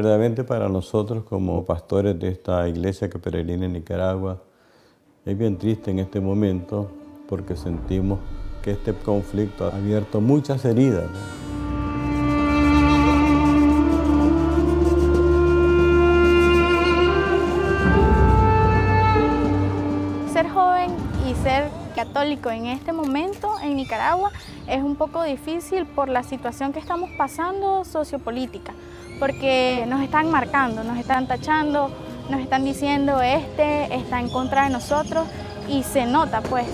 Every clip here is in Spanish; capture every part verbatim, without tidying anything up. Verdaderamente para nosotros como pastores de esta iglesia que peregrina en Nicaragua es bien triste en este momento porque sentimos que este conflicto ha abierto muchas heridas, ¿no? Ser católico en este momento en Nicaragua es un poco difícil por la situación que estamos pasando sociopolítica, porque nos están marcando, nos están tachando, nos están diciendo este está en contra de nosotros y se nota pues.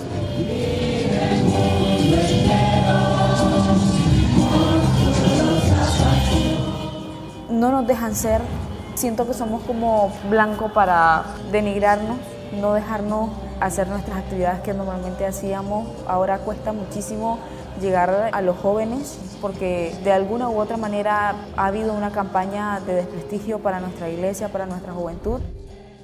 No nos dejan ser, siento que somos como blanco para denigrarnos, no dejarnos hacer nuestras actividades que normalmente hacíamos. Ahora cuesta muchísimo llegar a los jóvenes porque de alguna u otra manera ha habido una campaña de desprestigio para nuestra iglesia, para nuestra juventud.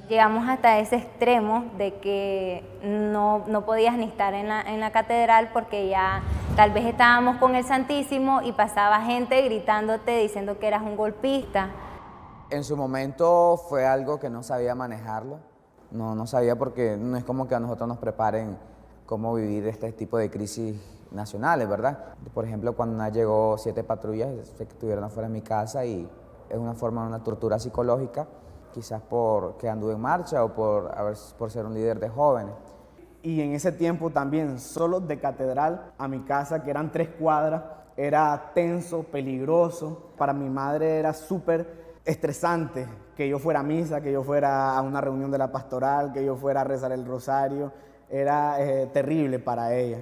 Llegamos hasta ese extremo de que no, no podías ni estar en la, en la catedral porque ya tal vez estábamos con el Santísimo y pasaba gente gritándote diciendo que eras un golpista. En su momento fue algo que no sabía manejarlo. No, no sabía porque no es como que a nosotros nos preparen cómo vivir este tipo de crisis nacionales, ¿verdad? Por ejemplo, cuando llegó siete patrullas, se estuvieron afuera de mi casa y es una forma de una tortura psicológica, quizás porque anduve en marcha o por, a ver, por ser un líder de jóvenes. Y en ese tiempo también, solo de catedral a mi casa, que eran tres cuadras, era tenso, peligroso. Para mi madre era súper estresante que yo fuera a misa, que yo fuera a una reunión de la pastoral, que yo fuera a rezar el rosario, era eh, terrible para ella.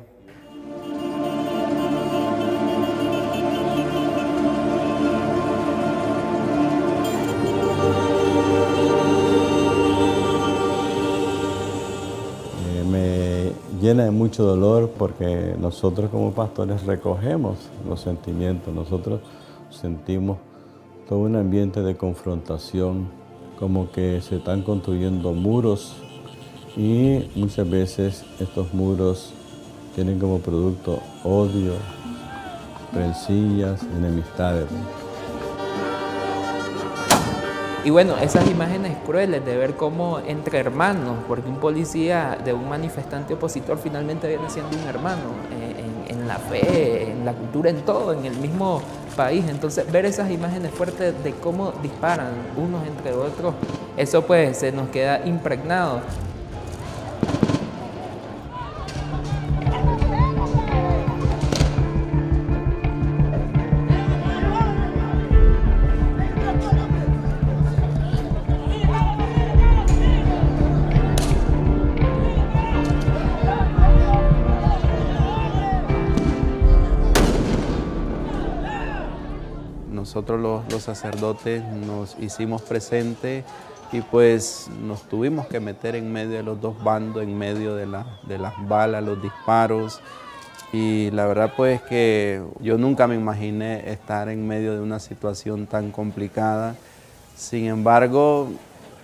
Eh, me llena de mucho dolor porque nosotros como pastores recogemos los sentimientos, nosotros sentimos todo un ambiente de confrontación, como que se están construyendo muros y muchas veces estos muros tienen como producto odio, rencillas, enemistades. Y bueno, esas imágenes crueles de ver cómo entre hermanos, porque un policía de un manifestante opositor finalmente viene siendo un hermano en, en la fe, en la cultura, en todo, en el mismo país. Entonces ver esas imágenes fuertes de cómo disparan unos entre otros, eso pues se nos queda impregnado. Nosotros los, los sacerdotes nos hicimos presentes y pues nos tuvimos que meter en medio de los dos bandos, en medio de, la, de las balas, los disparos. Y la verdad pues que yo nunca me imaginé estar en medio de una situación tan complicada. Sin embargo,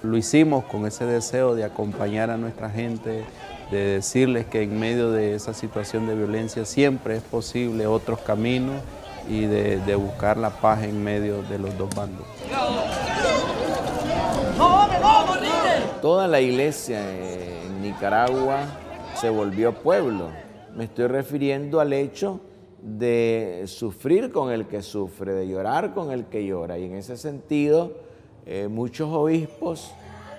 lo hicimos con ese deseo de acompañar a nuestra gente, de decirles que en medio de esa situación de violencia siempre es posible otros caminos y de, de buscar la paz en medio de los dos bandos. Toda la iglesia en Nicaragua se volvió pueblo. Me estoy refiriendo al hecho de sufrir con el que sufre, de llorar con el que llora. Y en ese sentido, eh, muchos obispos,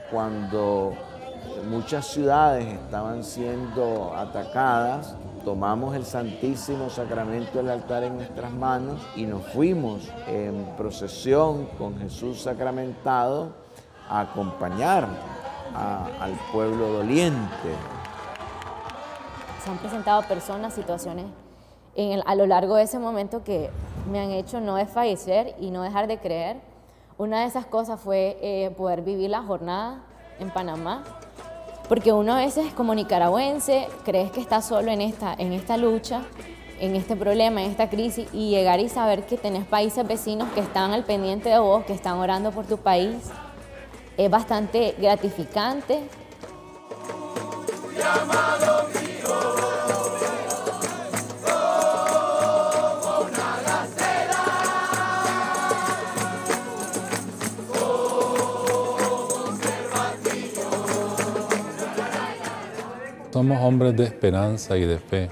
cuando muchas ciudades estaban siendo atacadas, tomamos el Santísimo Sacramento del altar en nuestras manos y nos fuimos en procesión con Jesús sacramentado a acompañar a, al pueblo doliente. Se han presentado personas, situaciones en el, a lo largo de ese momento que me han hecho no desfallecer y no dejar de creer. Una de esas cosas fue eh, poder vivir la jornada en Panamá. Porque uno a veces como nicaragüense crees que está solo en esta, en esta lucha, en este problema, en esta crisis, y llegar y saber que tenés países vecinos que están al pendiente de vos, que están orando por tu país, es bastante gratificante. Somos hombres de esperanza y de fe.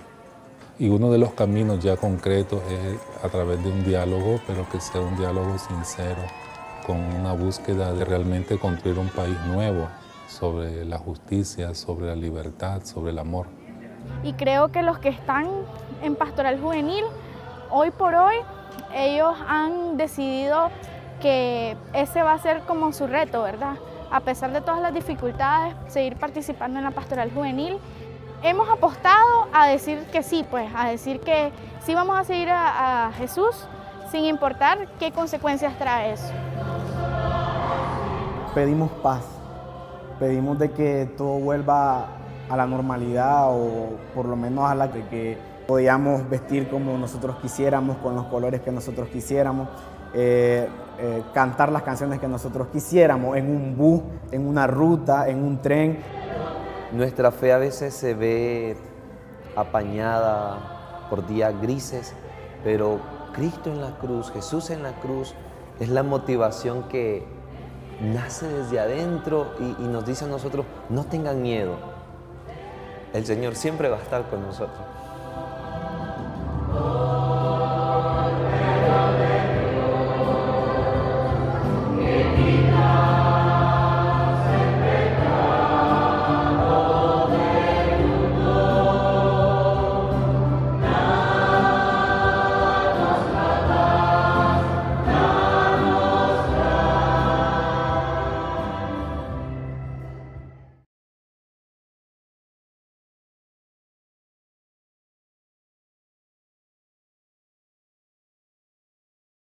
Y uno de los caminos ya concretos es a través de un diálogo, pero que sea un diálogo sincero, con una búsqueda de realmente construir un país nuevo sobre la justicia, sobre la libertad, sobre el amor. Y creo que los que están en Pastoral Juvenil, hoy por hoy, ellos han decidido que ese va a ser como su reto, ¿verdad? A pesar de todas las dificultades, seguir participando en la Pastoral Juvenil. Hemos apostado a decir que sí, pues, a decir que sí vamos a seguir a, a Jesús, sin importar qué consecuencias trae eso. Pedimos paz, pedimos de que todo vuelva a la normalidad, o por lo menos a la de que podíamos vestir como nosotros quisiéramos, con los colores que nosotros quisiéramos, eh, eh, cantar las canciones que nosotros quisiéramos, en un bus, en una ruta, en un tren. Nuestra fe a veces se ve apañada por días grises, pero Cristo en la cruz, Jesús en la cruz, es la motivación que nace desde adentro y, y nos dice a nosotros, no tengan miedo, el Señor siempre va a estar con nosotros.